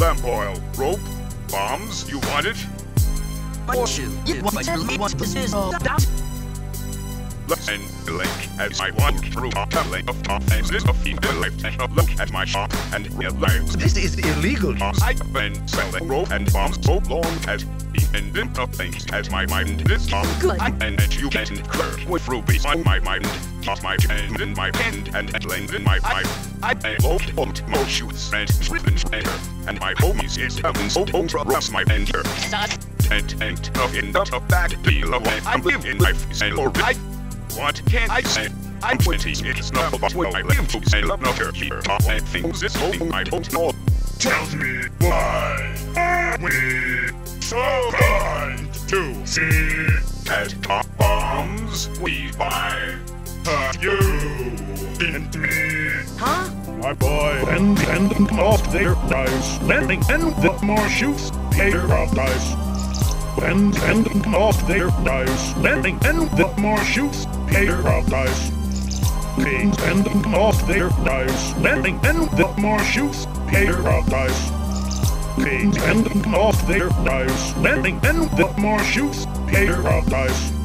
lamp oil, rope, bombs, you want it? Listen, Link, as I walk through a alley of offices of the and I look at my shop and realize this is illegal. I've been selling rope and bombs so long as the ending of things as my mind is not good. And as you can curve with rubies on my mind, toss my hand in my hand and lend in my pipe. I looked on Morshu's and Swift's enter, and my homies is coming so don't trust my enter. And nothing not a bad deal of life I'm living life is alright. What can I say? I'm 20, it's not about what I live to say, love not her here, top and things is holding I don't know. Tell me why are we so blind to see that top bombs we buy? Hurt you and me? Huh? My boy and ending off their dice, landing and the Morshu's pair of dice. And ending off their dice, landing and the Morshu's pair of dice. Kings ending off their dice, landing and the Morshu's pair of dice. Kings ending off their dice, landing and the Morshu's pair of dice.